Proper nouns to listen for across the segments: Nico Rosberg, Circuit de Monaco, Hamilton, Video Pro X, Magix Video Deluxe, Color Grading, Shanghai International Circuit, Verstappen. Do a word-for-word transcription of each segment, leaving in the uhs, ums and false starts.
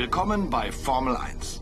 Willkommen bei Formel eins.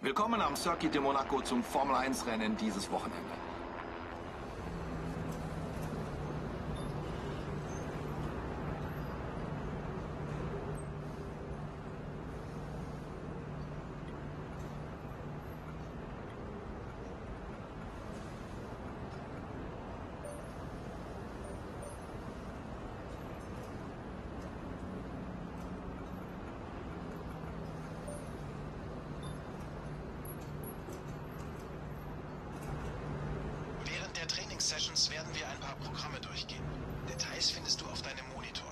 Willkommen am Circuit de Monaco zum Formel eins Rennen dieses Wochenende. Sessions werden wir ein paar Programme durchgehen. Details findest du auf deinem Monitor.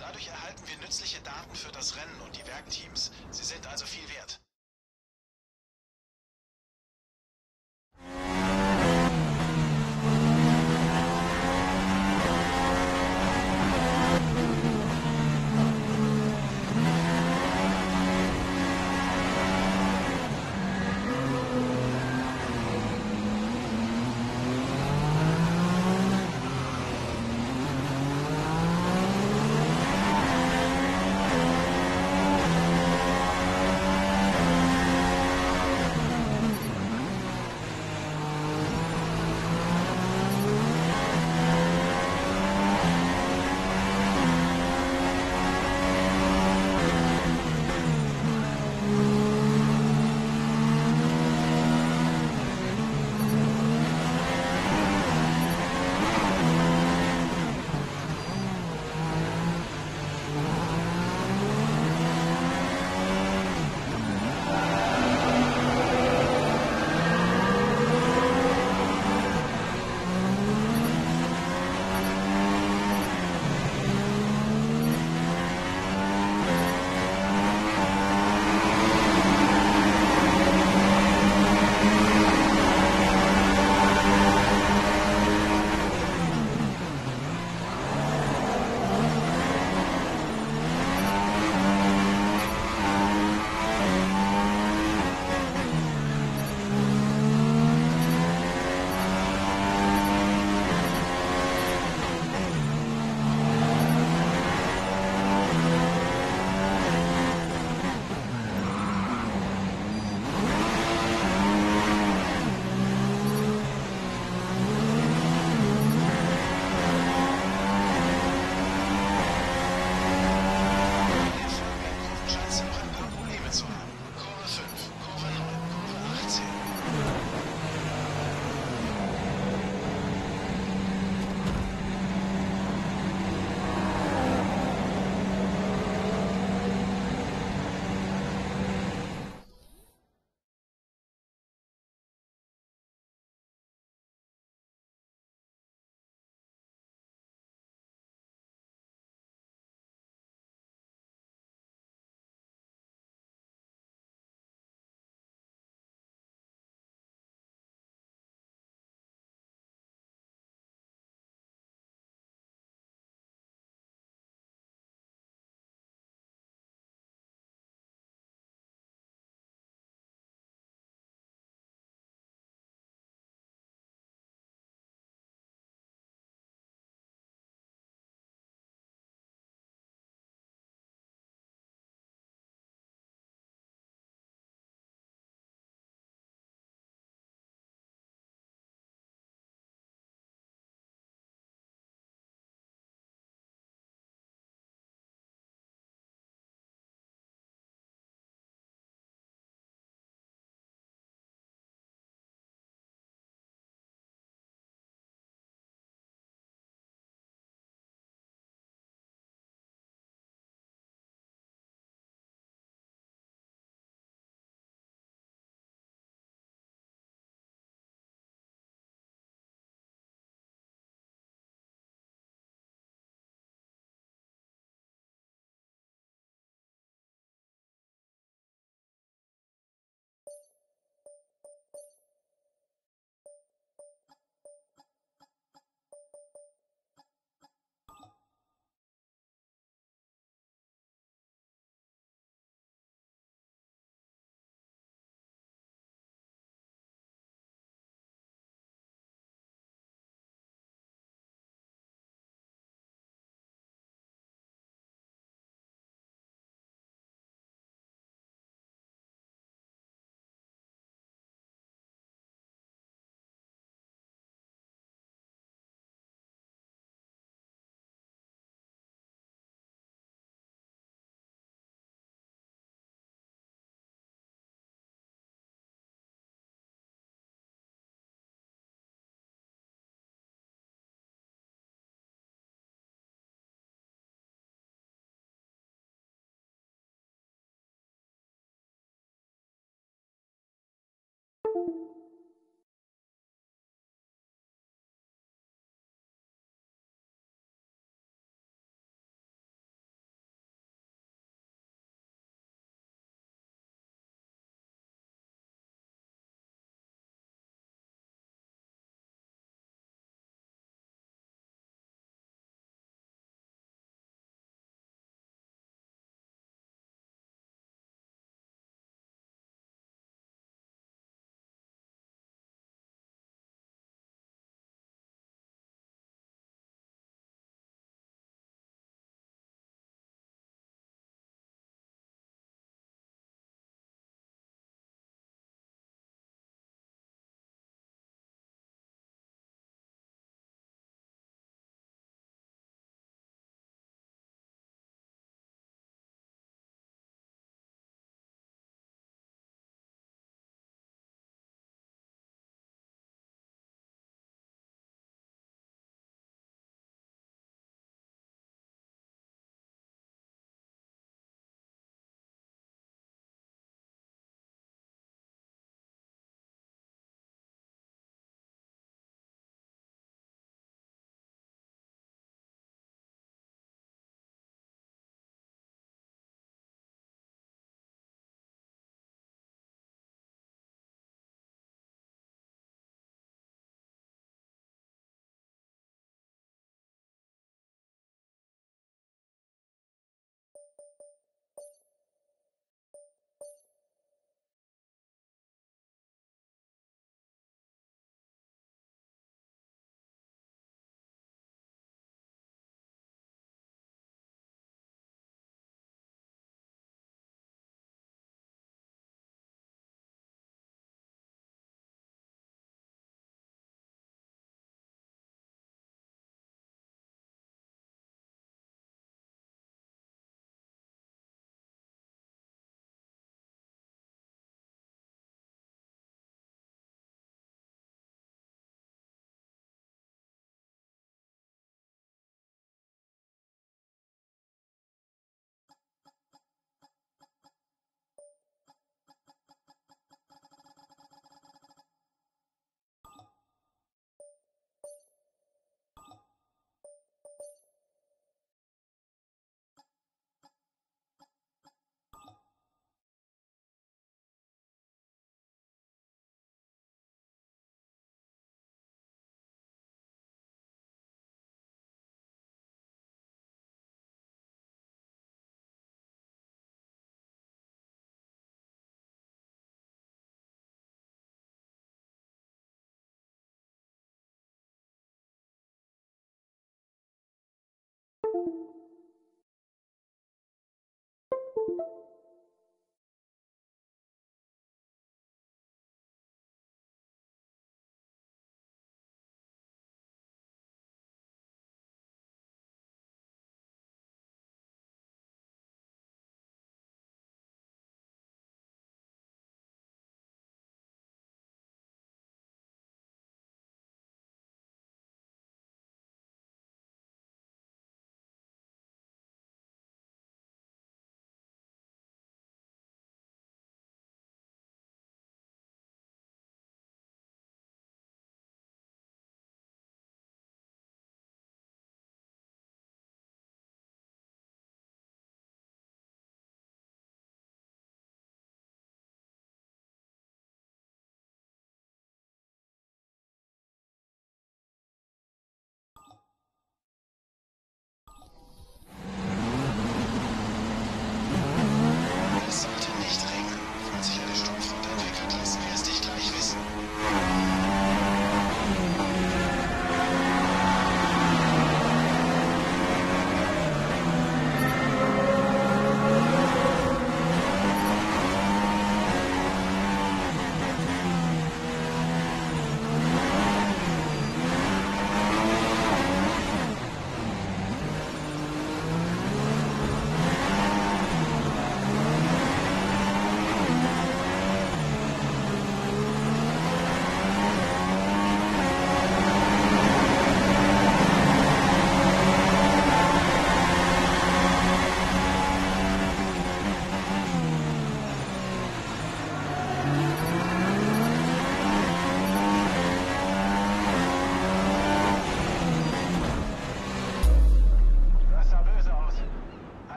Dadurch erhalten wir nützliche Daten für das Rennen und die Werkteams. Sie sind also viel wert.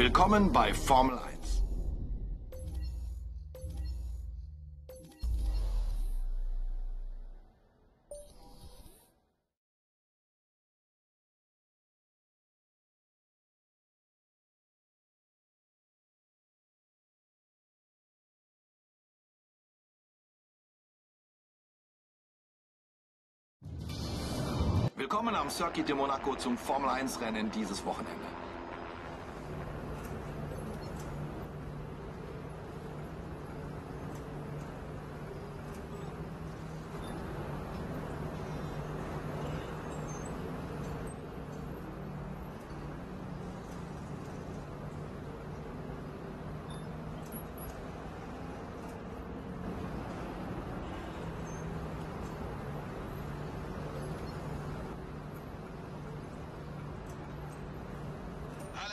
Willkommen bei Formel eins. Willkommen am Circuit de Monaco zum Formel eins Rennen dieses Wochenende.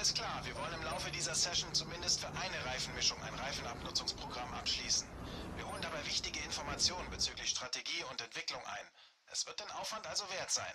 Alles klar, wir wollen im Laufe dieser Session zumindest für eine Reifenmischung ein Reifenabnutzungsprogramm abschließen. Wir holen dabei wichtige Informationen bezüglich Strategie und Entwicklung ein. Es wird den Aufwand also wert sein.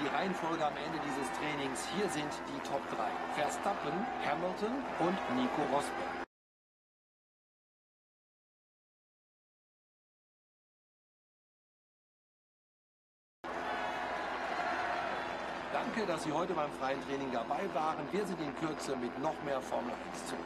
die Reihenfolge am Ende dieses Trainings. Hier sind die Top drei. Verstappen, Hamilton und Nico Rosberg. Danke, dass Sie heute beim freien Training dabei waren. Wir sind in Kürze mit noch mehr Formel eins zurück.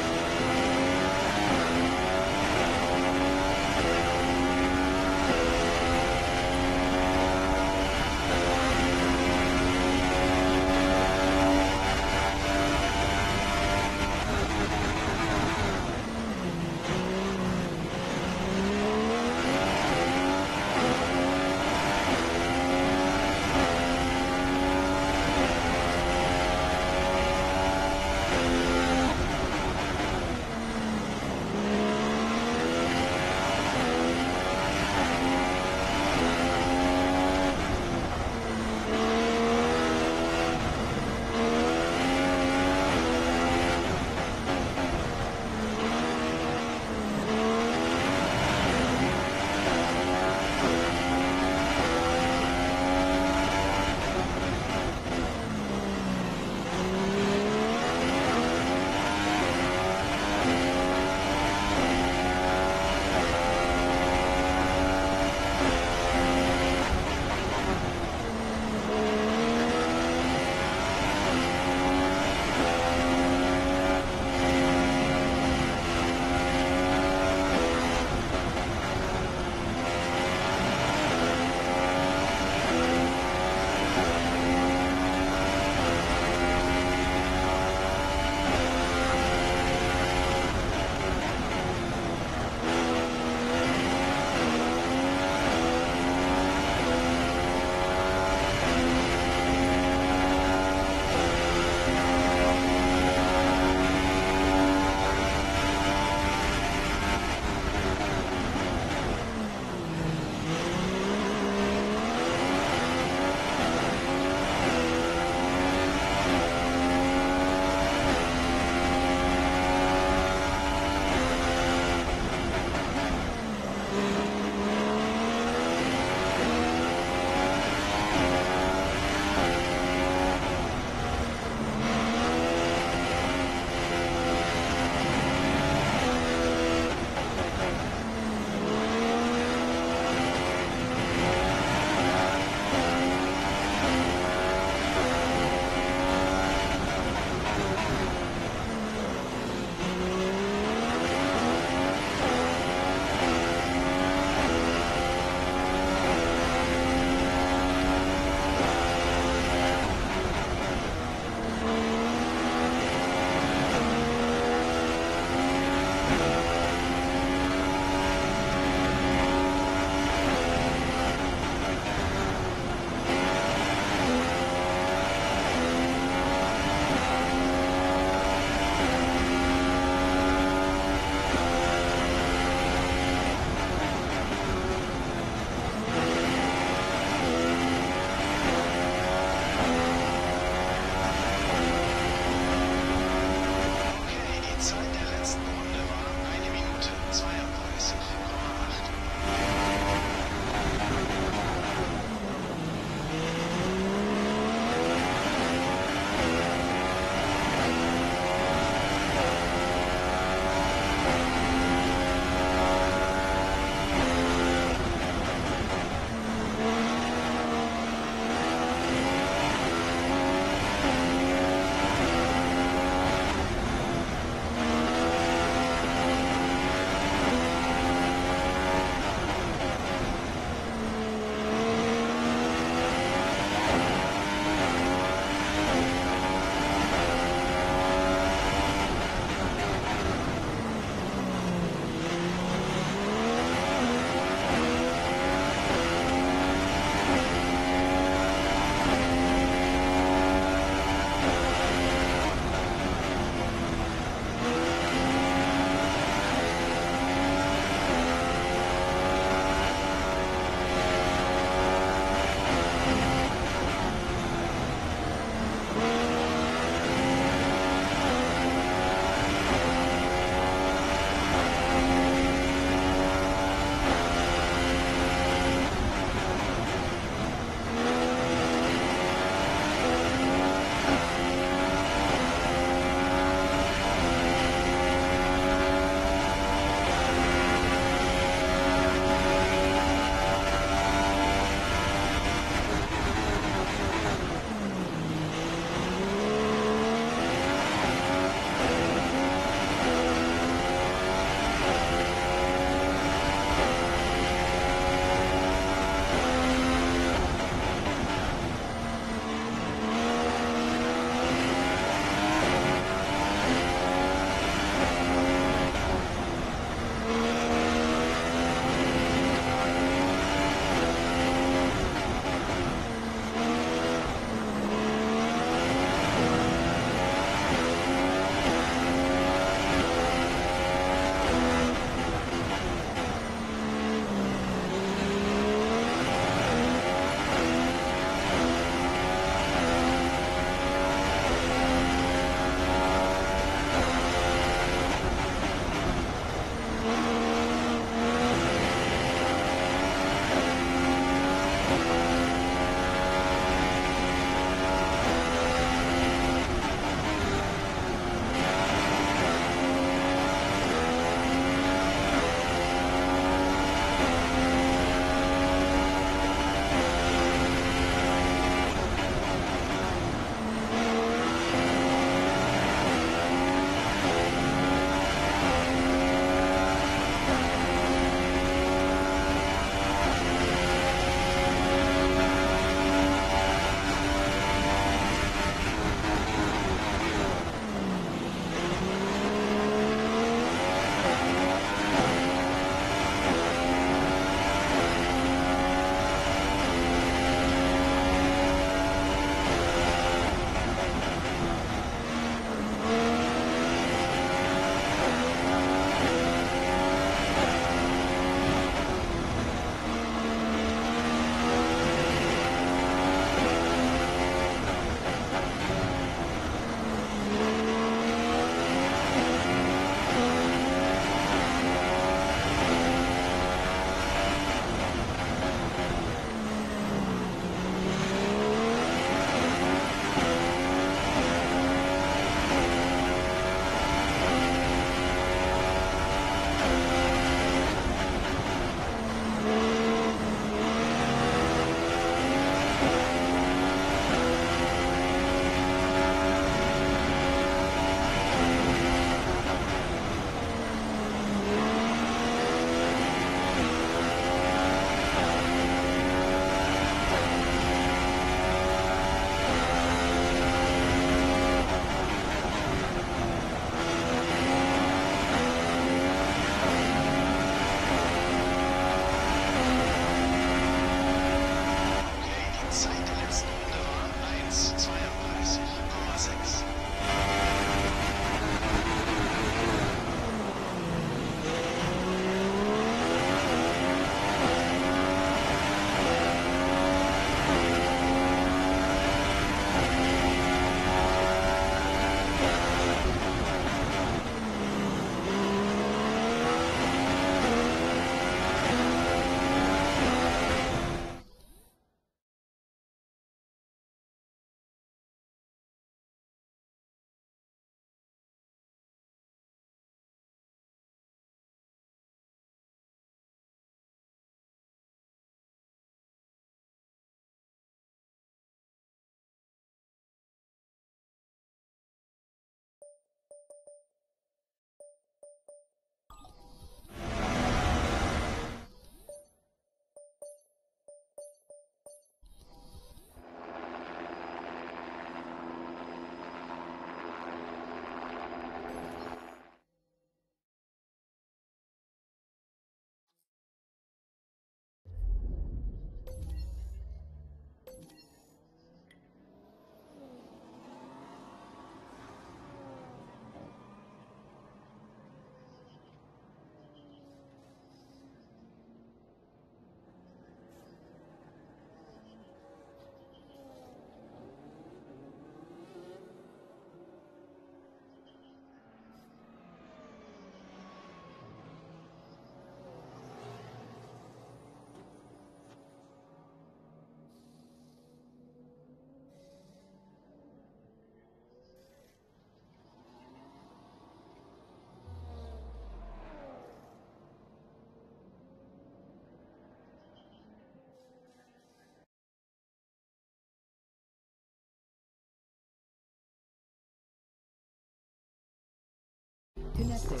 Connected.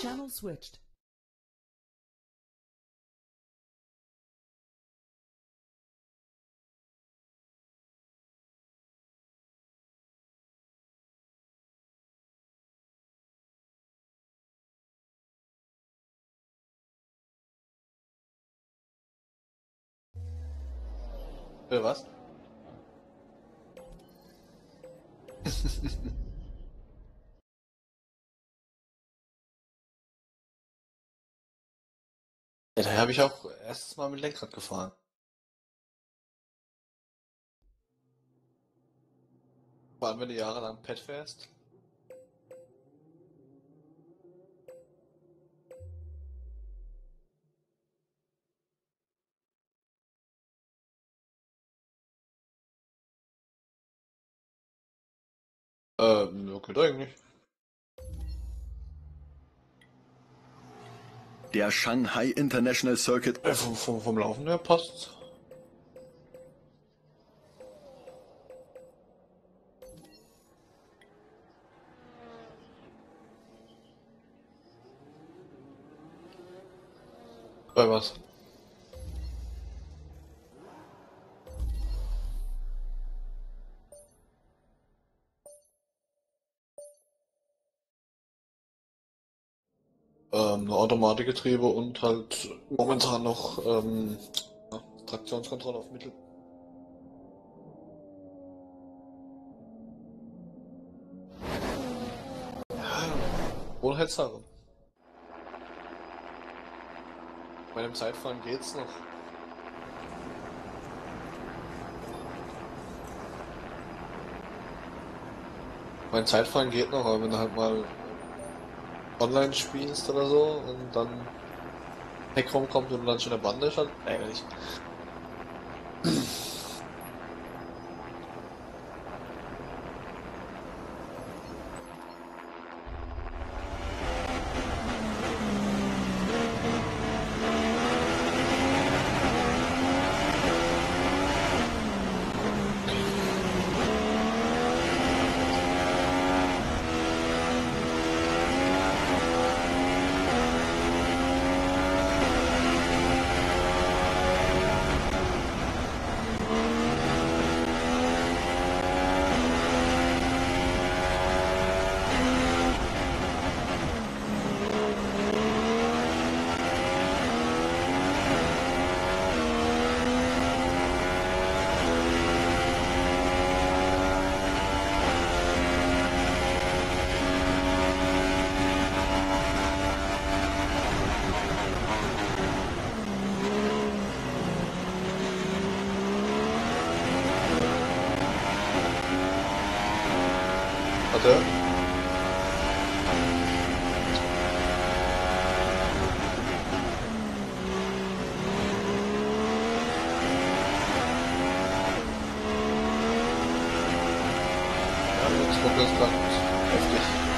Channel switched. Für was? Ja, da habe ich auch erstes Mal mit Lenkrad gefahren. Vor allem, wenn du jahrelang Pad fährst. Ähm, okay, eigentlich. Der Shanghai International Circuit. Äh, vom, vom, vom Laufen her passt's. Bei was? Ähm, Automatikgetriebe und halt momentan noch ähm, ja, Traktionskontrolle auf Mittel. Wohlheitssache. Bei dem Zeitfahren geht's noch. Mein Zeitfahren geht noch, aber wenn du halt mal online spielst oder so und dann Heck rumkommt und dann schon der Bande ist, halt ärgerlich. Das war heftig.